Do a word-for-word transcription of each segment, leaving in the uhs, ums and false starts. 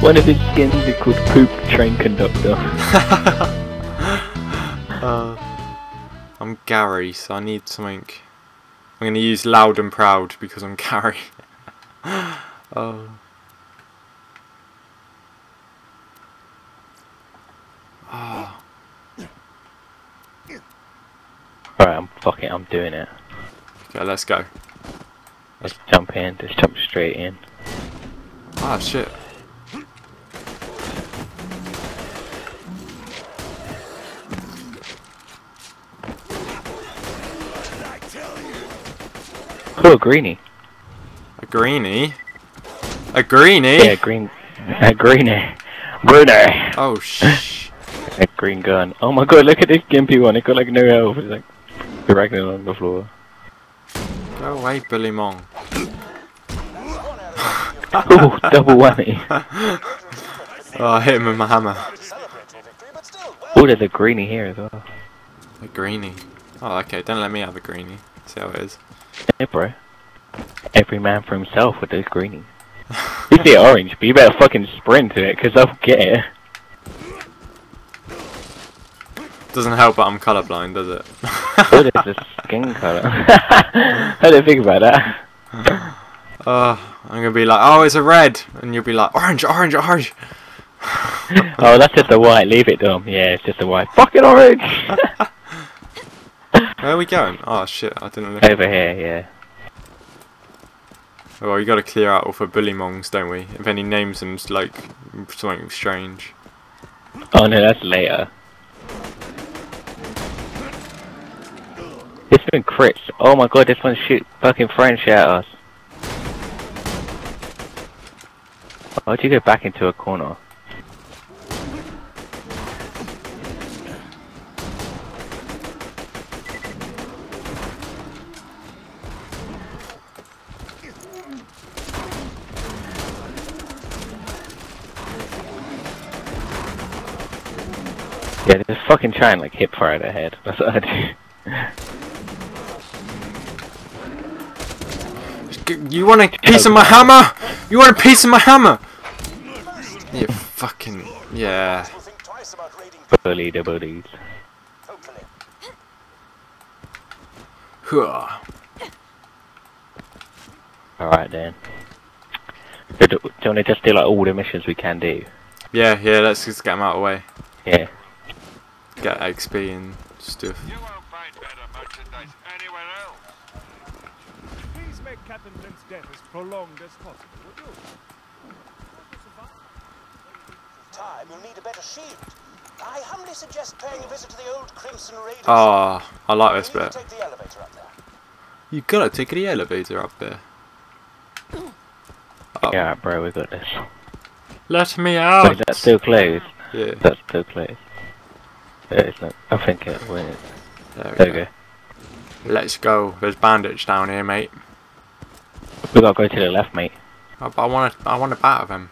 One of his skins is called Poop Train Conductor. uh, I'm Gary, so I need something. I'm going to use Loud and Proud because I'm Gary. Oh. Oh. Alright, I'm fucking I'm doing it. Okay, let's go. Let's jump in, just jump straight in. Ah, shit. Oh, a greenie. A greenie? A greenie? Yeah, green. A greenie. Greenie. Oh, shh. A green gun. Oh my god, look at this gimpy one. It got like no health. It's like dragging along the floor. Go away, Bullymong. Oh, double whammy. Oh, I hit him with my hammer. Oh, there's a greenie here as well. A greenie. Oh, okay, don't let me have a greenie. See how it is. Hey, bro. Every man for himself with those greenies. You see orange, but you better fucking sprint to it, because I'll get it. Doesn't help that I'm colourblind, does it? Oh, there's a skin colour. I didn't think about that. Uh, I'm going to be like, oh, it's a red. And you'll be like, orange, orange, orange. Oh, that's just a white. Leave it, Dom. Yeah, it's just a white. Fucking orange! Where are we going? Oh shit, I didn't look. Over here, yeah. Oh, well, we gotta clear out all for Bullymongs, don't we? If any names them's like something strange. Oh no, that's later. This one crits. Oh my god, this one shoot fucking French at us. Why'd you go back into a corner? Yeah, just fucking try and like hip fire at her head. That's what I do. You want a piece of my hammer? You want a piece of my hammer? You fucking yeah. Bully the bullies. Alright then. Do, do you want to just do like all the missions we can do? Yeah, yeah. Let's just get them out of the way. Yeah. Get X P and stuff. You won't find better merchandise anywhere else. Please make Captain Flint's death as prolonged as possible, would you? Time, you'll need a better shield. I humbly suggest paying a visit to the old Crimson Raiders. Ah, oh, I like this bit. Take the elevator up there. You gotta take the elevator up there. Oh. Yeah, bro, we got this. Let me out. Wait, that's still closed. Yeah, that's still closed. It's not, I think it went. There we there go. go. Let's go. There's bandits down here, mate. We gotta go to the left, mate. Oh, but I want to. I want to batter them.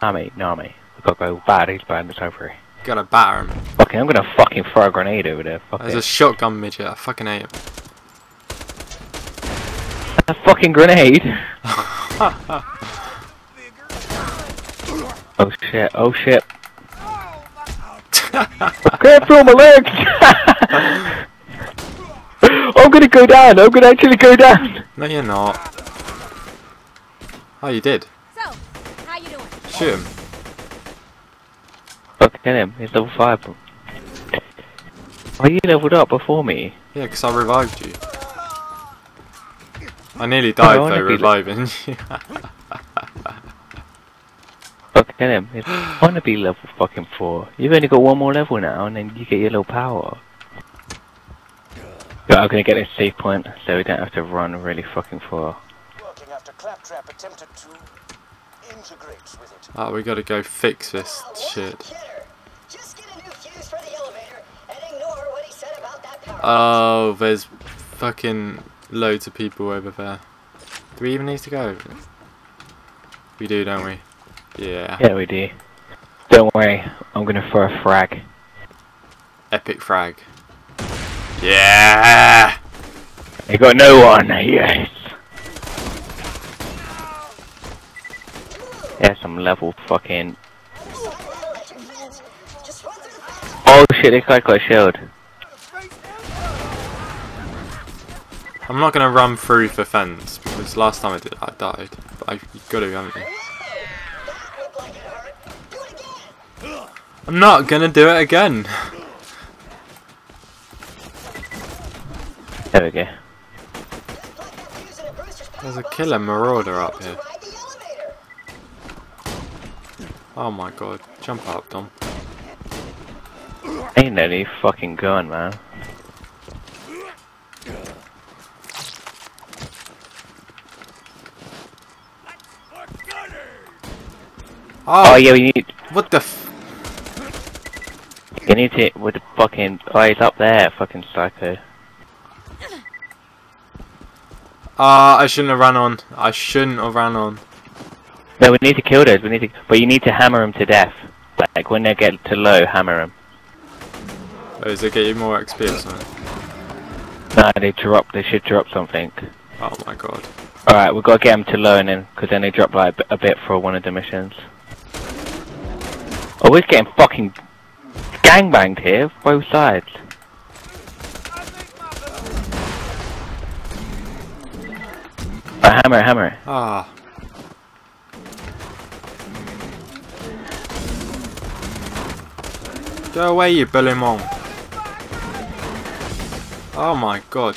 Nah, mate. Nah, mate. We gotta go batter these bandits over here. Gotta batter them. Fucking, I'm gonna fucking throw a grenade over there. Fuck There's it. a shotgun midget. I fucking hate him. A fucking grenade. Oh shit! Oh shit! I can't feel my legs! I'm gonna go down! I'm gonna actually go down! No, you're not. Oh, you did. So, how you doing? Shoot him. Fuck, kill him. He's level five. Oh, you leveled up before me. Yeah, because I revived you. I nearly died oh, though, reviving you. Fuck, kill him. I wanna be level fucking four. You've only got one more level now and then you get your little power. But I'm gonna get this safe point so we don't have to run really fucking far. Oh, we gotta go fix this shit. Oh, there's fucking loads of people over there. Do we even need to go? We do, don't we? Yeah. Yeah, we do. Don't worry, I'm gonna throw a frag. Epic frag. Yeah! They got no one, yes! There's some level fucking. Oh shit, they got a shield. I'm not gonna run through the fence because last time I did that I died. But I, you gotta, haven't you? I'm not gonna do it again! There we go. There's a killer marauder up here. Oh my god, jump up, Dom. Ain't no need fucking gun, man. Oh, oh yeah, we need. What the? F you need to with the fucking. Oh, he's up there, fucking psycho. Ah, uh, I shouldn't have run on. I shouldn't have run on. No, we need to kill those. We need to, but you need to hammer them to death. Like when they get to low, hammer them. Oh, does it get you more X P or something? Nah, they drop. They should drop something. Oh my god. All right, we've got to get them to low, and then because then they drop like a bit for one of the missions. Oh, we're getting fucking gangbanged here, both sides. A hammer, hammer. Ah. Go away, you Bullymong. Oh my god.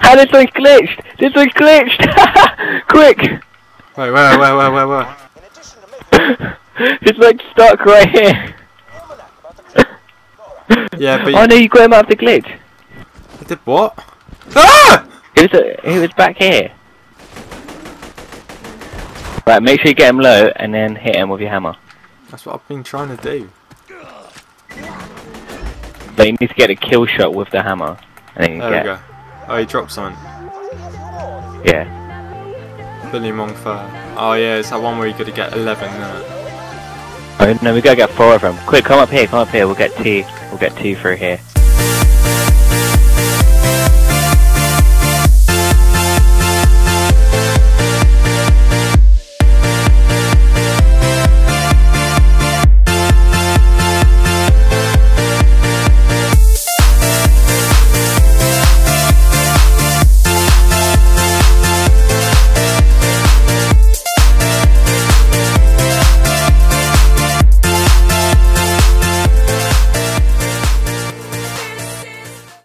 How this one's glitched! This one's glitched! Quick! Wait, wait, wait, wait, wait, wait. It's like stuck right here. Yeah, but. Oh no, you got him out of the glitch. I did what? Ah! It was, a, it was back here. Right, make sure you get him low and then hit him with your hammer. That's what I've been trying to do. But you need to get a kill shot with the hammer. And then you there get... we go. Oh, he dropped something. Yeah. Bullymong fur. Oh yeah, it's that one where you gotta get eleven. Uh... Oh no, we gotta get four of them. Quick, come up here, come up here. We'll get two. We'll get two through here.